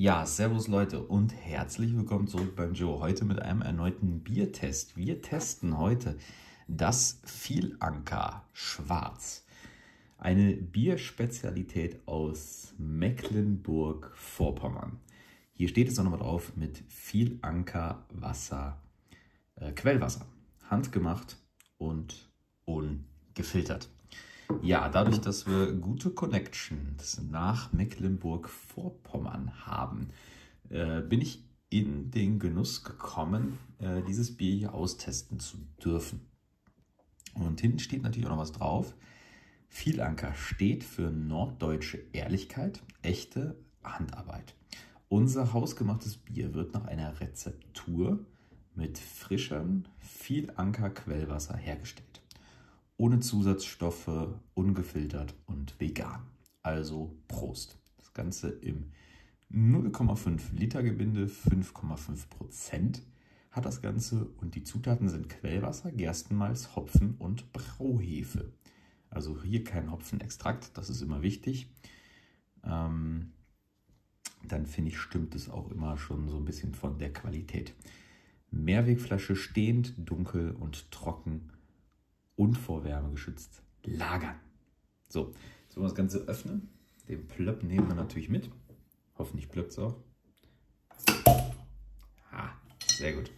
Ja, servus Leute und herzlich willkommen zurück beim Joe. Heute mit einem erneuten Biertest. Wir testen heute das Vielanker Schwarz. Eine Bierspezialität aus Mecklenburg-Vorpommern. Hier steht es auch nochmal drauf mit Vielanker Wasser, Quellwasser. Handgemacht und ungefiltert. Ja, dadurch, dass wir gute Connections nach Mecklenburg-Vorpommern haben, bin ich in den Genuss gekommen, dieses Bier hier austesten zu dürfen. Und hinten steht natürlich auch noch was drauf. Vielanker steht für norddeutsche Ehrlichkeit, echte Handarbeit. Unser hausgemachtes Bier wird nach einer Rezeptur mit frischem Vielanker-Quellwasser hergestellt. Ohne Zusatzstoffe, ungefiltert und vegan. Also Prost. Das Ganze im 0,5 Liter Gebinde, 5,5% hat das Ganze. Und die Zutaten sind Quellwasser, Gerstenmalz, Hopfen und Brauhefe. Also hier kein Hopfenextrakt, das ist immer wichtig. Dann finde ich, stimmt es auch immer schon so ein bisschen von der Qualität. Mehrwegflasche stehend, dunkel und trocken. Und vor Wärme geschützt lagern. So, jetzt wollen wir das Ganze öffnen. Den Plöpp nehmen wir natürlich mit. Hoffentlich plöppt es auch. Ah, sehr gut.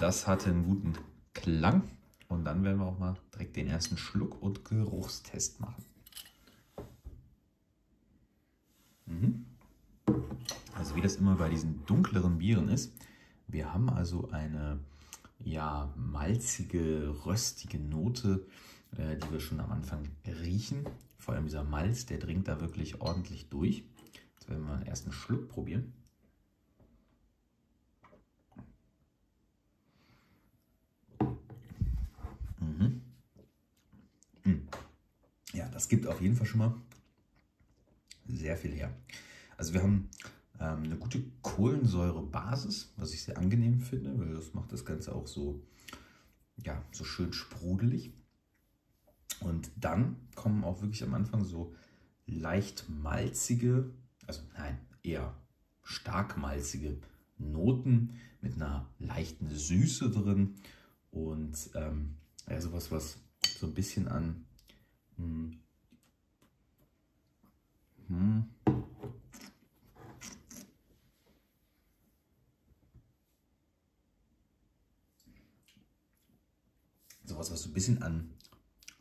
Das hatte einen guten Klang. Und dann werden wir auch mal direkt den ersten Schluck- und Geruchstest machen. Also wie das immer bei diesen dunkleren Bieren ist. Wir haben also eine malzige, röstige Note, die wir schon am Anfang riechen. Vor allem dieser Malz, der dringt da wirklich ordentlich durch. Jetzt werden wir den ersten Schluck probieren. Ja, das gibt auf jeden Fall schon mal sehr viel her. Also wir haben eine gute Kohlensäurebasis, was ich sehr angenehm finde, weil das macht das Ganze auch so, ja, so schön sprudelig. Und dann kommen auch wirklich am Anfang so leicht malzige, also nein, eher stark malzige Noten mit einer leichten Süße drin und ja, sowas, was so ein bisschen an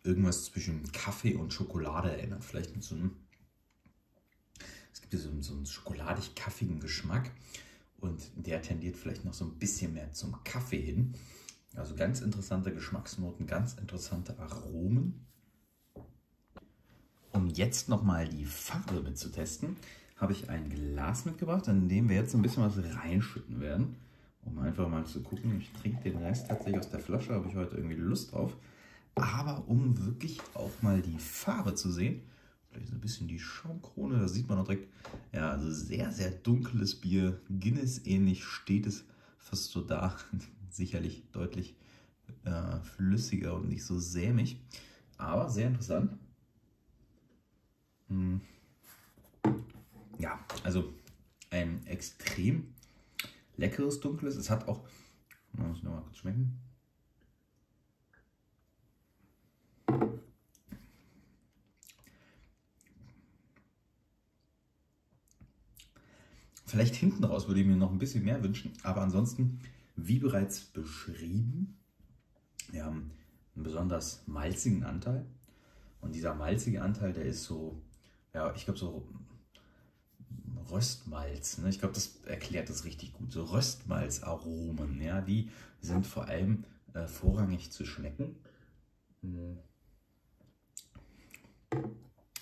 irgendwas zwischen Kaffee und Schokolade erinnert. Vielleicht mit so einem, es gibt ja so einen schokoladig-kaffigen Geschmack und der tendiert vielleicht noch so ein bisschen mehr zum Kaffee hin. Also ganz interessante Geschmacksnoten, ganz interessante Aromen. Um jetzt nochmal die Farbe mitzutesten, habe ich ein Glas mitgebracht, in dem wir jetzt ein bisschen was reinschütten werden. Um einfach mal zu gucken, ich trinke den Rest tatsächlich aus der Flasche, habe ich heute irgendwie Lust drauf. Aber um wirklich auch mal die Farbe zu sehen, vielleicht so ein bisschen die Schaumkrone, da sieht man auch direkt, ja, also sehr, sehr dunkles Bier, Guinness-ähnlich steht es fast so da, sicherlich deutlich flüssiger und nicht so sämig, aber sehr interessant. Ja, also ein extrem leckeres dunkles, es hat auch, muss ich nochmal kurz schmecken. Vielleicht hinten raus würde ich mir noch ein bisschen mehr wünschen, aber ansonsten, wie bereits beschrieben, wir haben einen besonders malzigen Anteil und dieser malzige Anteil, der ist so, ja, ich glaube so Röstmalz, ne? Ich glaube, das erklärt das richtig gut, so Röstmalzaromen, ja, die sind vor allem vorrangig zu schmecken.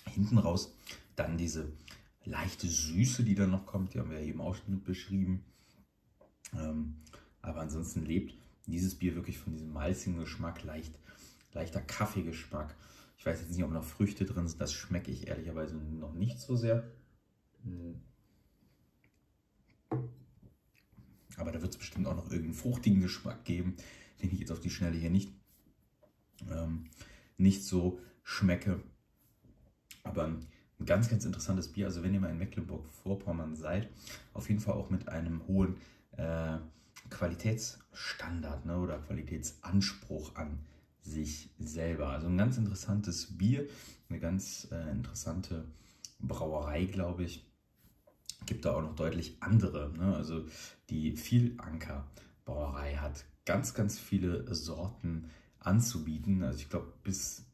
Hinten raus dann diese leichte Süße, die dann noch kommt, die haben wir ja eben auch schon mit beschrieben. Aber ansonsten lebt dieses Bier wirklich von diesem malzigen Geschmack, leichter Kaffeegeschmack. Ich weiß jetzt nicht, ob noch Früchte drin sind, das schmecke ich ehrlicherweise noch nicht so sehr. Aber da wird es bestimmt auch noch irgendeinen fruchtigen Geschmack geben, den ich jetzt auf die Schnelle hier nicht so schmecke. Aber ein ganz, ganz interessantes Bier. Also wenn ihr mal in Mecklenburg-Vorpommern seid, auf jeden Fall auch mit einem hohen Qualitätsstandard, ne, oder Qualitätsanspruch an sich selber. Also ein ganz interessantes Bier, eine ganz interessante Brauerei, glaube ich. Gibt da auch noch deutlich andere, ne? Also die Vielanker Brauerei hat ganz, ganz viele Sorten anzubieten. Also ich glaube bis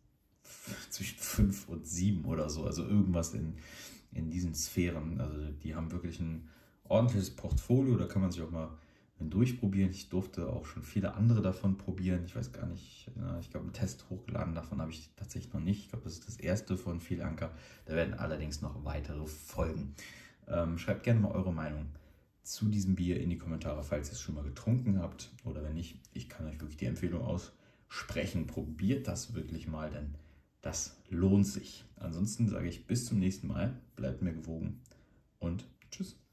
zwischen 5 und 7 oder so. Also irgendwas in diesen Sphären. Also die haben wirklich ein ordentliches Portfolio. Da kann man sich auch mal durchprobieren. Ich durfte auch schon viele andere davon probieren. Ich weiß gar nicht, ich glaube einen Test hochgeladen, davon habe ich tatsächlich noch nicht. Ich glaube, das ist das erste von Vielanker. Da werden allerdings noch weitere folgen. Schreibt gerne mal eure Meinung zu diesem Bier in die Kommentare, falls ihr es schon mal getrunken habt oder wenn nicht. Ich kann euch wirklich die Empfehlung aussprechen. Probiert das wirklich mal, denn das lohnt sich. Ansonsten sage ich bis zum nächsten Mal. Bleibt mir gewogen und tschüss.